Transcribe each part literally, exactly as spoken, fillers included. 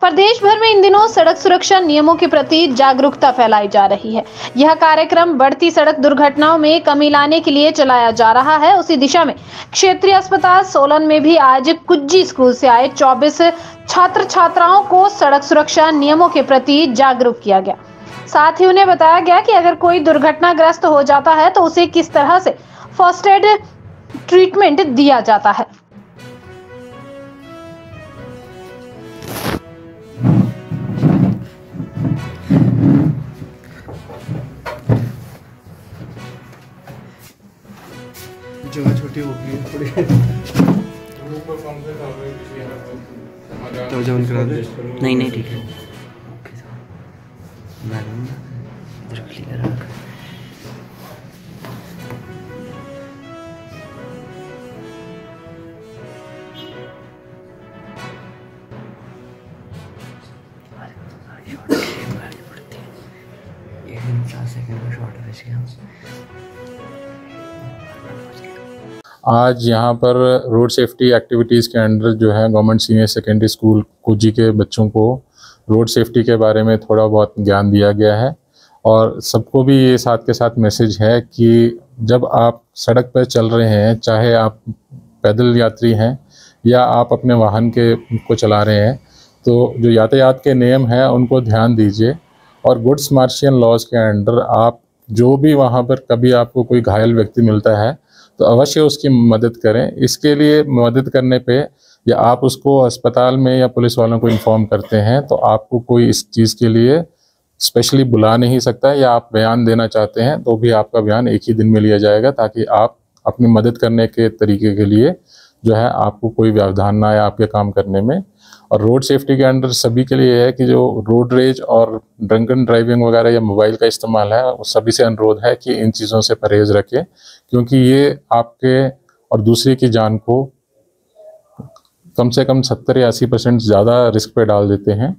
प्रदेश भर में इन दिनों सड़क सुरक्षा नियमों के प्रति जागरूकता फैलाई जा रही है। यह कार्यक्रम बढ़ती सड़क दुर्घटनाओं में कमी लाने के लिए चलाया जा रहा है। उसी दिशा में क्षेत्रीय अस्पताल सोलन में भी आज कुज्जी स्कूल से आए चौबीस छात्र छात्राओं को सड़क सुरक्षा नियमों के प्रति जागरूक किया गया। साथ ही उन्हें बताया गया कि अगर कोई दुर्घटनाग्रस्त हो जाता है तो उसे किस तरह से फर्स्ट एड ट्रीटमेंट दिया जाता है। छोटी हो गई थोड़ी तो जॉइन करा दे। नहीं नहीं ठीक है मैडम, इधर क्लियर रख। ये सात सेकंड में शॉर्ट रह गया। आज यहाँ पर रोड सेफ्टी एक्टिविटीज़ के अंडर जो है government senior secondary school Kujji के बच्चों को रोड सेफ्टी के बारे में थोड़ा बहुत ज्ञान दिया गया है और सबको भी ये साथ के साथ मैसेज है कि जब आप सड़क पर चल रहे हैं, चाहे आप पैदल यात्री हैं या आप अपने वाहन के को चला रहे हैं, तो जो यातायात के नियम हैं उनको ध्यान दीजिए। और गुड्स मार्शियन लॉज के अंडर आप जो भी वहाँ पर कभी आपको कोई घायल व्यक्ति मिलता है तो अवश्य उसकी मदद करें। इसके लिए मदद करने पे या आप उसको अस्पताल में या पुलिस वालों को इन्फॉर्म करते हैं तो आपको कोई इस चीज़ के लिए स्पेशली बुला नहीं सकता है, या आप बयान देना चाहते हैं तो भी आपका बयान एक ही दिन में लिया जाएगा ताकि आप अपनी मदद करने के तरीके के लिए जो है आपको कोई व्यवधान ना आए आपके काम करने में। और रोड सेफ्टी के अंडर सभी के लिए है कि जो रोड रेज और ड्रंकन ड्राइविंग वगैरह या मोबाइल का इस्तेमाल है, वो सभी से अनुरोध है कि इन चीज़ों से परहेज रखें, क्योंकि ये आपके और दूसरे की जान को कम से कम सत्तर या अस्सी परसेंट ज़्यादा रिस्क पे डाल देते हैं।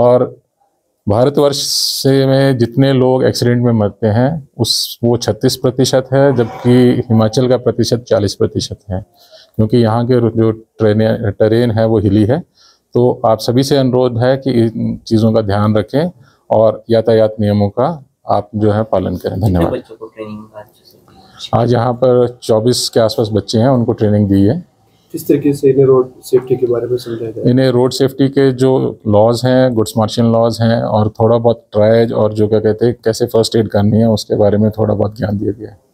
और भारतवर्ष से में जितने लोग एक्सीडेंट में मरते हैं उस वो छत्तीस प्रतिशत है, जबकि हिमाचल का प्रतिशत चालीस प्रतिशत है, क्योंकि यहाँ के जो ट्रेन ट्रेन है वो हिली है। तो आप सभी से अनुरोध है कि इन चीज़ों का ध्यान रखें और यातायात नियमों का आप जो है पालन करें। धन्यवाद। आज यहाँ पर चौबीस के आसपास बच्चे हैं, उनको ट्रेनिंग दी है किस तरीके से इन्हें रोड सेफ्टी के बारे में समझाया जाए। इन्हें रोड सेफ्टी के जो लॉज हैं, गुड्स मार्शियन लॉज हैं, और थोड़ा बहुत ट्रायज और जो क्या कहते हैं कैसे फर्स्ट एड करनी है उसके बारे में थोड़ा बहुत ज्ञान दिया गया है।